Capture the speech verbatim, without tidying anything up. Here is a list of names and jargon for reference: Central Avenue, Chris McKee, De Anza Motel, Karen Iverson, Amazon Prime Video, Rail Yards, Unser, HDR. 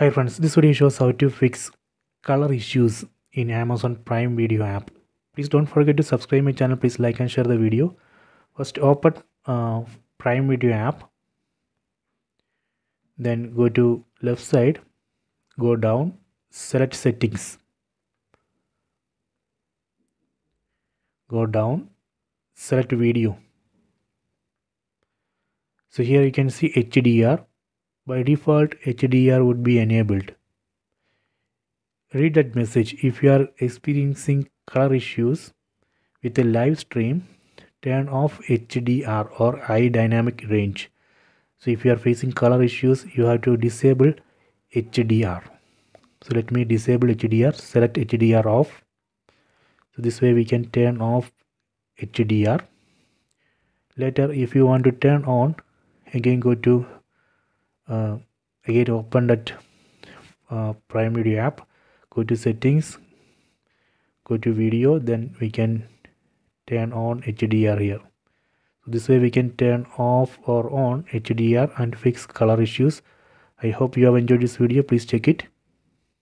Hi friends, this video shows how to fix color issues in Amazon Prime Video app. Please don't forget to subscribe my channel. Please like and share the video. First open uh, Prime Video app. Then go to left side, go down, select settings. Go down, select video. So here you can see H D R. By default, H D R would be enabled. Read that message. If you are experiencing color issues with a live stream, turn off H D R or high dynamic range. So if you are facing color issues, you have to disable H D R. So let me disable H D R, select H D R off. So this way we can turn off H D R. Later, if you want to turn on, again go to Uh, again open that uh, Prime Video app, go to settings, go to video, then we can turn on H D R here. So this way we can turn off or on H D R and fix color issues. I hope you have enjoyed this video. Please check it.